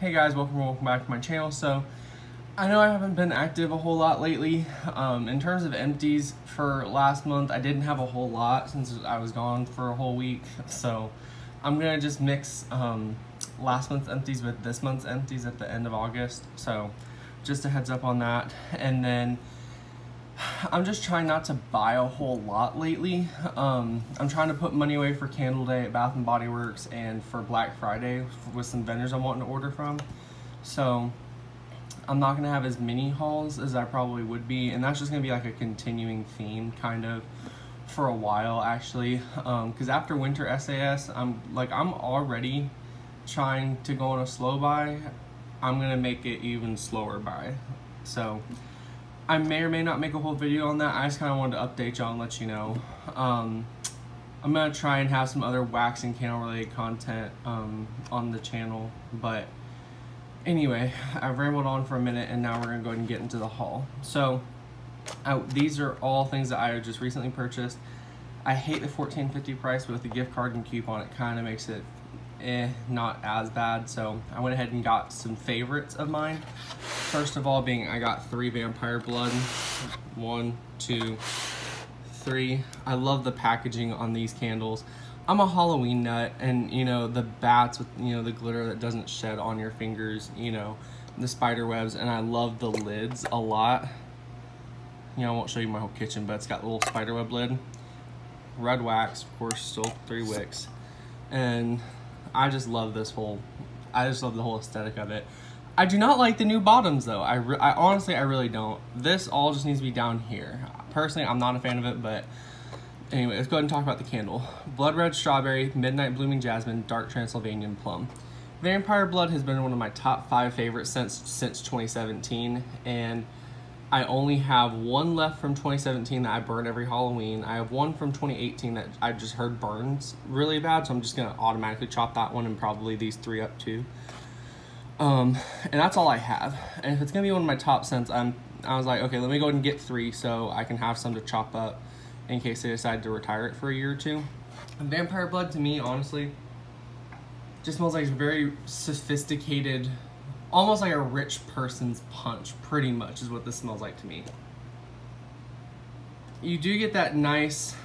Hey guys, welcome back to my channel. So I know I haven't been active a whole lot lately. In terms of empties for last month, I didn't have a whole lot since I was gone for a whole week. So I'm gonna just mix last month's empties with this month's empties at the end of August. So just a heads up on that. And then I'm just trying not to buy a whole lot lately. I'm trying to put money away for Candle Day at Bath and Body Works and for Black Friday with some vendors I'm wanting to order from. So I'm not gonna have as many hauls as I probably would be, and that's just gonna be like a continuing theme kind of for a while actually, because after winter SAS, I'm already trying to go on a slow buy. I'm gonna make it even slower buy. So I may or may not make a whole video on that. I just kind of wanted to update y'all and let you know. I'm gonna try and have some other wax and candle related content on the channel, but anyway, I've rambled on for a minute and now we're gonna go ahead and get into the haul. So these are all things that I just recently purchased. I hate the $14.50 price, but with the gift card and coupon it kind of makes it not as bad. So I went ahead and got some favorites of mine. First of all, I got 3 Vampire Blood. 1, 2, 3. I love the packaging on these candles. I'm a Halloween nut, and you know, the bats with, you know, the glitter that doesn't shed on your fingers, you know, the spider webs, and I love the lids a lot. You know, I won't show you my whole kitchen, but it's got a little spider web lid. Red wax, of course, still 3 wicks. And I just love this whole, I just love the whole aesthetic of it. I do not like the new bottoms though. I honestly, I really don't. This all just needs to be down here. Personally, I'm not a fan of it, but anyway, let's go ahead and talk about the candle. Blood Red Strawberry, Midnight Blooming Jasmine, Dark Transylvanian Plum. Vampire Blood has been one of my top 5 favorites since 2017, and I only have 1 left from 2017 that I burn every Halloween. I have 1 from 2018 that I just heard burns really bad, so I'm just gonna automatically chop that one and probably these 3 up too. And that's all I have. And if it's gonna be one of my top scents, I was like, okay, let me go ahead and get 3 so I can have some to chop up in case they decide to retire it for a year or two. And Vampire Blood to me, honestly, just smells like very sophisticated, almost like a rich person's punch, pretty much, is what this smells like to me. You do get that nice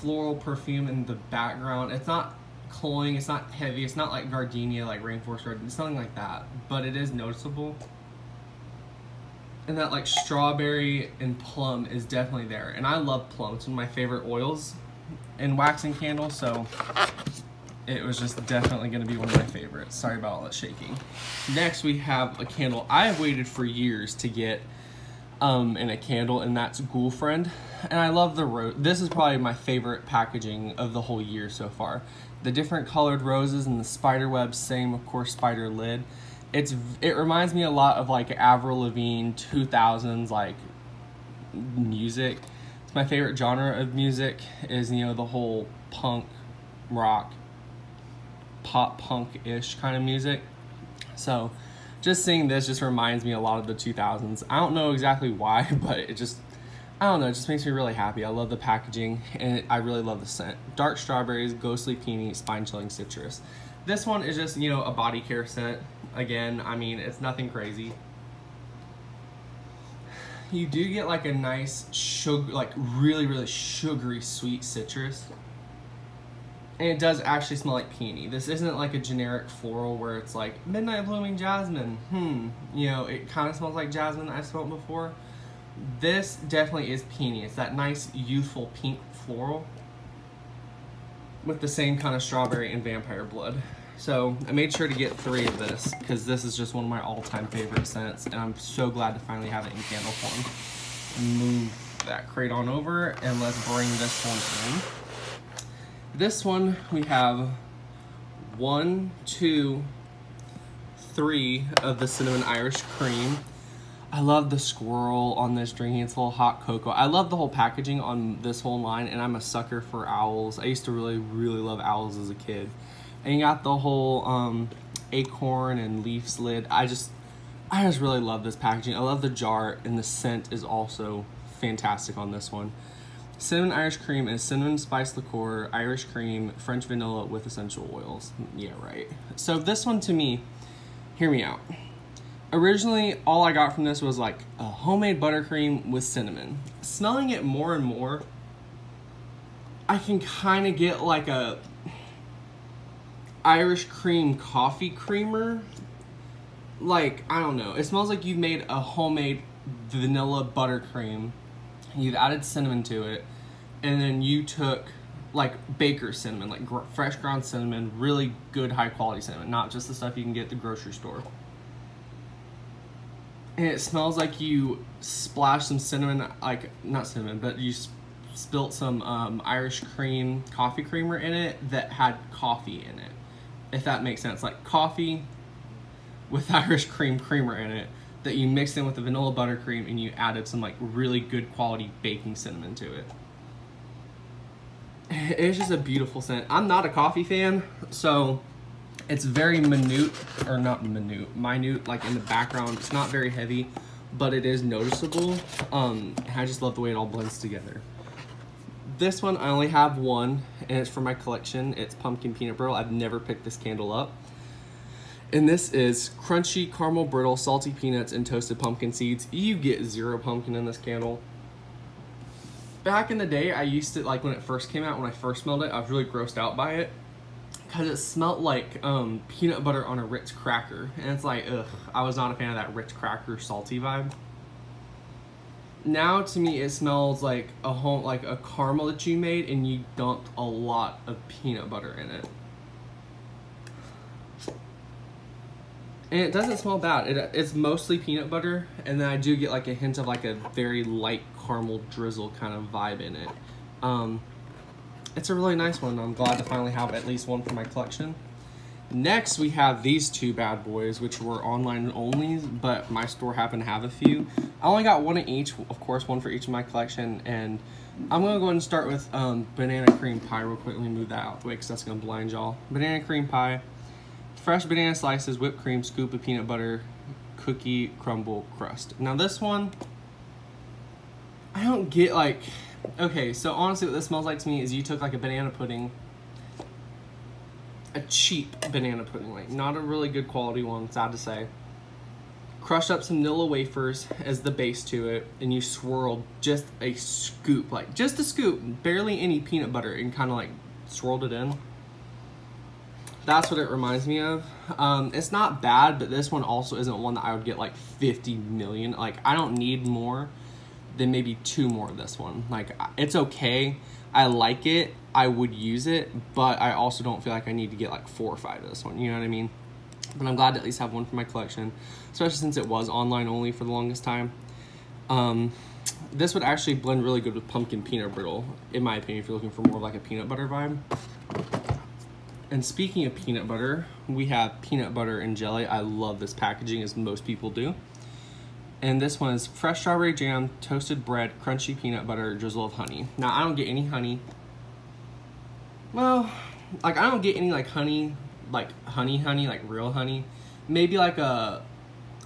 floral perfume in the background. It's not cloying, it's not heavy, it's not like gardenia, like rainforest garden, it's nothing like that, but it is noticeable. And that like strawberry and plum is definitely there. And I love plum, it's one of my favorite oils in waxing candles, so it was just definitely going to be one of my favorites. Sorry about all that shaking. Next, we have a candle I have waited for years to get in a candle, and that's Ghoulfriend. And I love the rose. This is probably my favorite packaging of the whole year so far. The different colored roses and the spider web, same, of course, spider lid. It reminds me a lot of like Avril Lavigne 2000s like music. It's my favorite genre of music is, you know, the whole punk rock, pop punk-ish kind of music. So just seeing this just reminds me a lot of the 2000s. I don't know exactly why, but it just, I don't know, it just makes me really happy. I love the packaging, and I really love the scent. Dark strawberries, ghostly peony, spine-chilling citrus. This one is just, you know, a body care scent. Again, I mean, it's nothing crazy. You do get like a nice sugar, like really, really sugary sweet citrus. And it does actually smell like peony. This isn't like a generic floral where it's like midnight blooming jasmine. You know, it kind of smells like jasmine that I've smelled before. This definitely is peony. It's that nice youthful pink floral with the same kind of strawberry and Vampire Blood. So I made sure to get 3 of this because this is just one of my all-time favorite scents, and I'm so glad to finally have it in candle form. Move that crate on over and let's bring this one in. This one, we have 1, 2, 3 of the Cinnamon Irish Cream. I love the swirl on this drinking. It's a little hot cocoa. I love the whole packaging on this whole line, and I'm a sucker for owls. I used to really, really love owls as a kid. And you got the whole acorn and leaf slid. I just really love this packaging. I love the jar, and the scent is also fantastic on this one. Cinnamon Irish Cream is cinnamon spice liqueur, Irish cream, French vanilla with essential oils. Yeah, right. So this one to me, hear me out. Originally, all I got from this was like a homemade buttercream with cinnamon. Smelling it more and more, I can kind of get like a Irish cream coffee creamer. Like, I don't know. It smells like you've made a homemade vanilla buttercream. You've added cinnamon to it. And then you took like baker's cinnamon, like fresh ground cinnamon, really good high quality cinnamon, not just the stuff you can get at the grocery store. And it smells like you splashed some cinnamon, like not cinnamon, but you spilt some Irish cream coffee creamer in it that had coffee in it, if that makes sense. Like coffee with Irish cream creamer in it that you mixed in with the vanilla buttercream, and you added some like really good quality baking cinnamon to it. It's just a beautiful scent. I'm not a coffee fan, so it's very minute, or not minute, minute, like in the background. It's not very heavy, but it is noticeable. I just love the way it all blends together. This one, I only have one, and it's from my collection. It's Pumpkin Peanut Brittle. I've never picked this candle up. And this is crunchy caramel brittle, salty peanuts, and toasted pumpkin seeds. You get zero pumpkin in this candle. Back in the day, I used to, like when it first came out, when I first smelled it, I was really grossed out by it because it smelled like peanut butter on a Ritz cracker. And it's like, ugh, I was not a fan of that Ritz cracker salty vibe. Now to me, it smells like a home, like a caramel that you made and you dumped a lot of peanut butter in it. And it doesn't smell bad. It's mostly peanut butter, and then I do get like a hint of like a very light caramel drizzle kind of vibe in it. It's a really nice one. I'm glad to finally have at least one for my collection. Next, we have these two bad boys, which were online only, but my store happened to have a few. I only got one of each, of course, one for each of my collection, and I'm gonna go ahead and start with Banana Cream Pie real quick. Let me move that out the way because that's gonna blind y'all. Banana Cream Pie. Fresh banana slices, whipped cream, scoop of peanut butter, cookie crumble crust. Now this one, I don't get like, okay, so honestly what this smells like to me is you took like a banana pudding, a cheap banana pudding, like not a really good quality one, sad to say. Crushed up some Nilla wafers as the base to it, and you swirled just a scoop, like just a scoop, barely any peanut butter, and kind of like swirled it in. That's what it reminds me of. It's not bad, but this one also isn't one that I would get like 50 million. Like, I don't need more than maybe two more of this one. Like, it's okay. I like it. I would use it, but I also don't feel like I need to get like 4 or 5 of this one. You know what I mean? But I'm glad to at least have one for my collection, especially since it was online only for the longest time. This would actually blend really good with Pumpkin Peanut Brittle, in my opinion, if you're looking for more of like a peanut butter vibe. And speaking of peanut butter, we have Peanut Butter and Jelly. I love this packaging, as most people do. And this one is fresh strawberry jam, toasted bread, crunchy peanut butter, drizzle of honey. Now, I don't get any honey. Well, like I don't get any like honey, like real honey. Maybe like a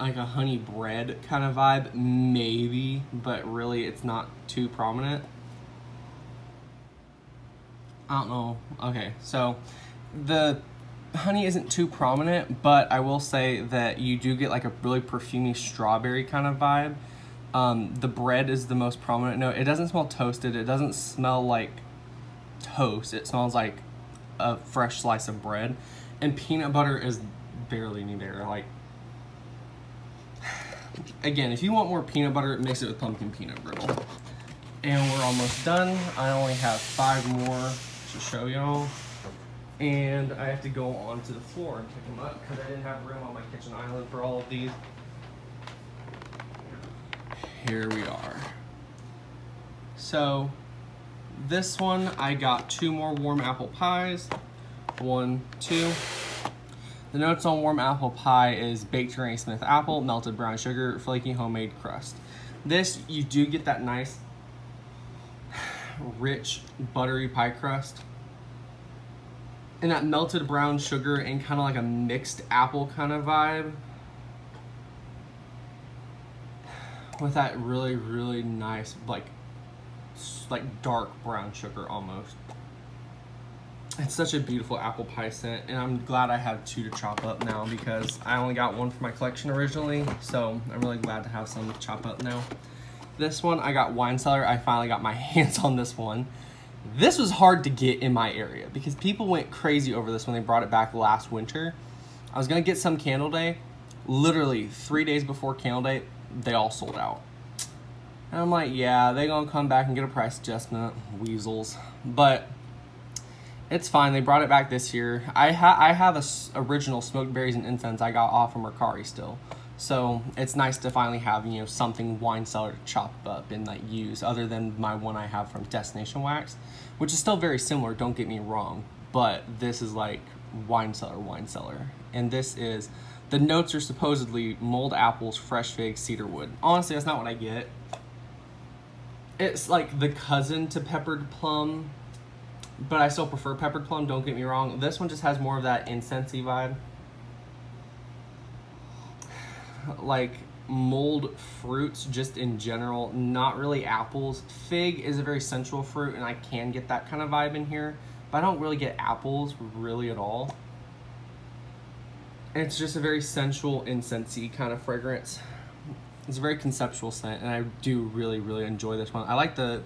honey bread kind of vibe, maybe, but really it's not too prominent. I don't know. Okay, so the honey isn't too prominent, but I will say that you do get like a really perfumey strawberry kind of vibe. The bread is the most prominent note. It doesn't smell toasted. It doesn't smell like toast. It smells like a fresh slice of bread. And peanut butter is barely any there. Like, again, if you want more peanut butter, mix it with Pumpkin Peanut Brittle. And we're almost done. I only have 5 more to show y'all. And I have to go onto the floor and pick them up because I didn't have room on my kitchen island for all of these. Here we are. So this one, I got 2 more warm apple pies. 1, 2. The notes on warm apple pie is baked Granny Smith apple, melted brown sugar, flaky homemade crust. This, you do get that nice, rich, buttery pie crust. And that melted brown sugar and kind of like a mixed apple kind of vibe. With that really, really nice, like dark brown sugar almost. It's such a beautiful apple pie scent, and I'm glad I have two to chop up now because I only got one for my collection originally, so I'm really glad to have some to chop up now. This one, I got Wine Cellar. I finally got my hands on this one. This was hard to get in my area because people went crazy over this when they brought it back last winter. I was gonna get some Candle Day. Literally 3 days before Candle Day, they all sold out. And I'm like, yeah, they gonna come back and get a price adjustment, weasels. But it's fine, they brought it back this year. I have a original smoked berries and incense I got off of Mercari still. So it's nice to finally have, you know, something Wine Cellar to chop up and like use other than my one I have from Destination Wax, which is still very similar, don't get me wrong, but this is like Wine Cellar. And this is, the notes are supposedly mulled apples, fresh figs, cedar wood. Honestly, that's not what I get. It's like the cousin to Peppered Plum, but I still prefer Peppered Plum, don't get me wrong. This one just has more of that incense-y vibe. Like mulled fruits just in general, not really apples. Fig is a very sensual fruit and I can get that kind of vibe in here, but I don't really get apples really at all. And it's just a very sensual, incense-y kind of fragrance. It's a very conceptual scent and I do really, really enjoy this one. I like the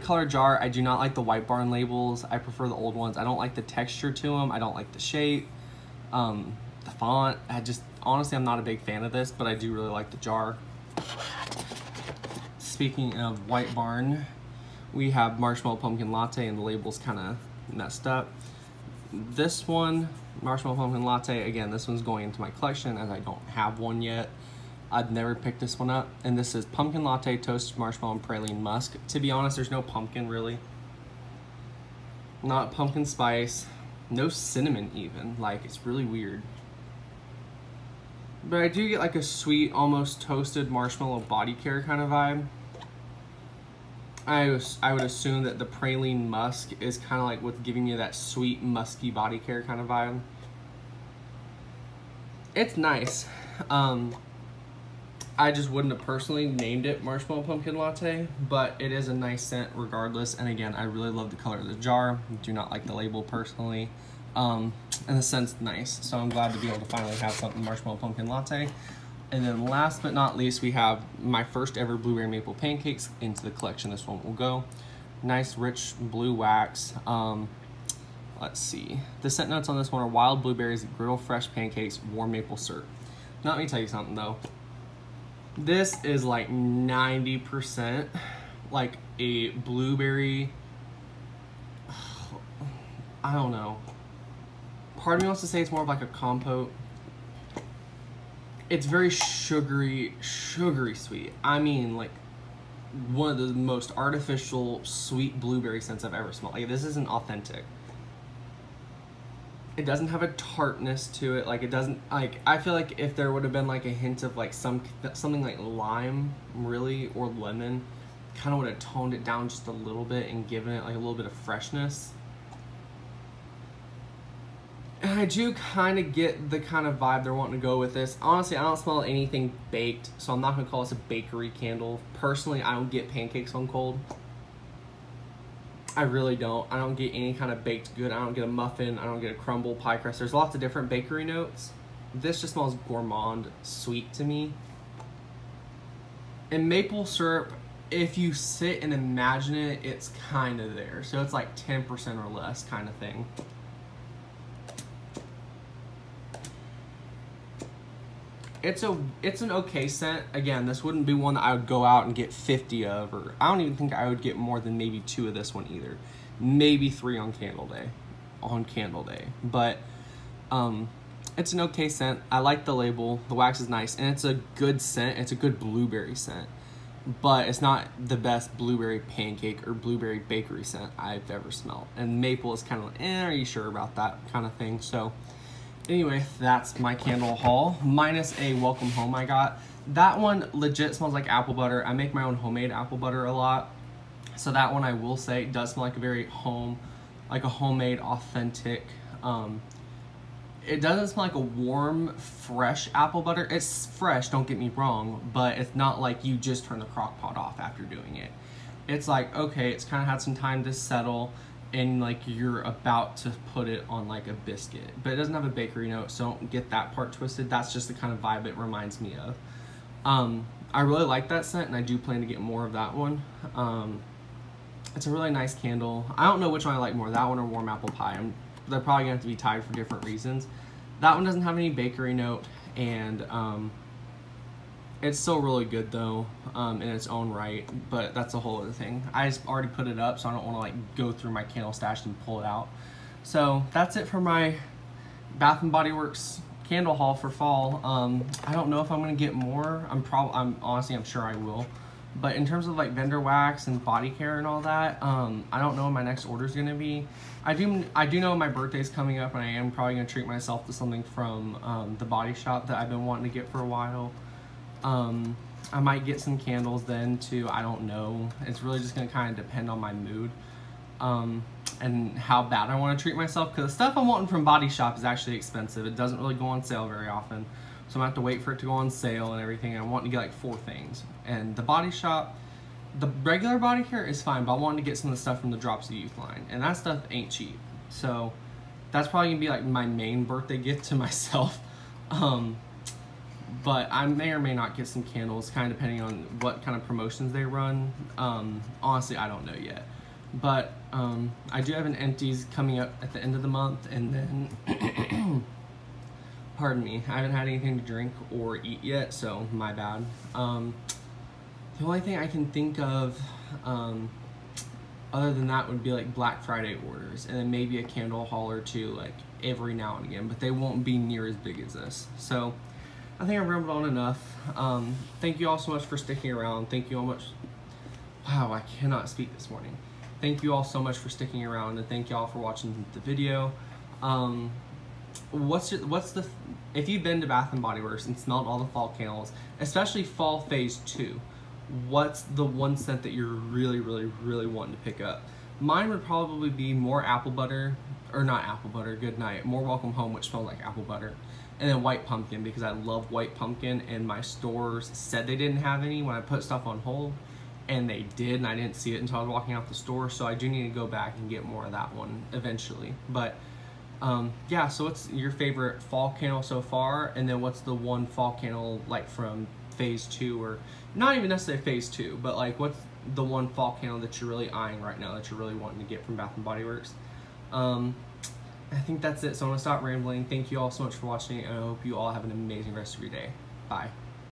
color jar. I do not like the White Barn labels. I prefer the old ones. I don't like the texture to them. I don't like the shape, the font. I just, honestly, I'm not a big fan of this, but I do really like the jar. Speaking of White Barn, we have Marshmallow Pumpkin Latte and the label's kind of messed up. This one, Marshmallow Pumpkin Latte, again, this one's going into my collection as I don't have one yet. I've never picked this one up, and this is Pumpkin Latte, Toasted Marshmallow, and Praline Musk. To be honest, there's no pumpkin, really. Not pumpkin spice, no cinnamon even. Like, it's really weird. But I do get like a sweet, almost toasted marshmallow body care kind of vibe. I would assume that the Praline Musk is kind of like what's giving me that sweet, musky body care kind of vibe. It's nice. I just wouldn't have personally named it Marshmallow Pumpkin Latte, but it is a nice scent regardless. And again, I really love the color of the jar. Do not like the label personally. And the scent's nice. So I'm glad to be able to finally have something Marshmallow Pumpkin Latte. And then last but not least, we have my first ever Blueberry Maple Pancakes into the collection. This one will go. Nice, rich blue wax. Let's see. The scent notes on this one are wild blueberries, griddled fresh pancakes, warm maple syrup. Now let me tell you something though. This is like 90% like a blueberry, I don't know. Part of me wants to say it's more of like a compote. It's very sugary, sugary sweet. I mean, like one of the most artificial sweet blueberry scents I've ever smelled. Like this isn't authentic. It doesn't have a tartness to it. Like it doesn't, like I feel like if there would have been like a hint of like something like lime really or lemon, kind of would have toned it down just a little bit and given it like a little bit of freshness. And I do kind of get the kind of vibe they're wanting to go with this. Honestly, I don't smell anything baked, so I'm not gonna call this a bakery candle. Personally, I don't get pancakes on cold. I really don't. I don't get any kind of baked good. I don't get a muffin. I don't get a crumble, pie crust. There's lots of different bakery notes. This just smells gourmand sweet to me. And maple syrup, if you sit and imagine it, it's kind of there. So it's like 10% or less kind of thing. It's an okay scent. Again, this wouldn't be one that I would go out and get 50 of, or I don't even think I would get more than maybe 2 of this one either. Maybe 3 on Candle Day. But it's an okay scent. I like the label. The wax is nice and it's a good scent. It's a good blueberry scent, but it's not the best blueberry pancake or blueberry bakery scent I've ever smelled. And maple is kind of like, eh, are you sure about that kind of thing? So anyway, that's my candle haul, minus a Welcome Home I got. That one legit smells like apple butter. I make my own homemade apple butter a lot. So that one I will say does smell like a very home, like a homemade, authentic. It doesn't smell like a warm, fresh apple butter. It's fresh, don't get me wrong, but it's not like you just turn the crock pot off after doing it. It's like, okay, it's kind of had some time to settle. and like you're about to put it on like a biscuit, but it doesn't have a bakery note, so don't get that part twisted. That's just the kind of vibe it reminds me of. I really like that scent, and I do plan to get more of that one. It's a really nice candle. I don't know which one I like more, that one or Warm Apple Pie. They're probably gonna have to be tied for different reasons. That one doesn't have any bakery note, and it's still really good though, in its own right, but that's a whole other thing. I just already put it up, so I don't wanna like go through my candle stash and pull it out. So that's it for my Bath and Body Works candle haul for fall. I don't know if I'm gonna get more. I'm sure I will. But in terms of like vendor wax and body care and all that, I don't know when my next order is gonna be. I do know my birthday's coming up, and I am probably gonna treat myself to something from the Body Shop that I've been wanting to get for a while. I might get some candles then too. I don't know. It's really just gonna kind of depend on my mood and how bad I want to treat myself, because the stuff I'm wanting from Body Shop is actually expensive. It doesn't really go on sale very often, so I'm gonna have to wait for it to go on sale and everything. I want to get like 4 things, and the Body Shop, the regular body care is fine, but I wanted to get some of the stuff from the Drops of Youth line, and that stuff ain't cheap. So that's probably gonna be like my main birthday gift to myself. But I may or may not get some candles, kind of depending on what kind of promotions they run. Honestly, I don't know yet. But I do have an empties coming up at the end of the month, and then, pardon me, I haven't had anything to drink or eat yet, so my bad. The only thing I can think of other than that would be like Black Friday orders, and then maybe a candle haul or two like every now and again, but they won't be near as big as this. So I think I've rambled on enough. Thank you all so much for sticking around. Thank you all much. Wow, I cannot speak this morning. Thank you all so much for sticking around, and thank you all for watching the video. If you've been to Bath and Body Works and smelled all the fall candles, especially fall phase 2, what's the one scent that you're really, really, really wanting to pick up? Mine would probably be more apple butter, or not apple butter, good night, more Welcome Home, which smelled like apple butter. And then white pumpkin, because I love white pumpkin, and my stores said they didn't have any when I put stuff on hold, and they did, and I didn't see it until I was walking out the store, so I do need to go back and get more of that one eventually. But yeah, so what's your favorite fall candle so far, and then what's the one fall candle like from phase 2, or not even necessarily phase 2, but like what's the one fall candle that you're really eyeing right now, that you're really wanting to get from Bath and Body Works? I think that's it, so I'm gonna stop rambling. Thank you all so much for watching, and I hope you all have an amazing rest of your day. Bye.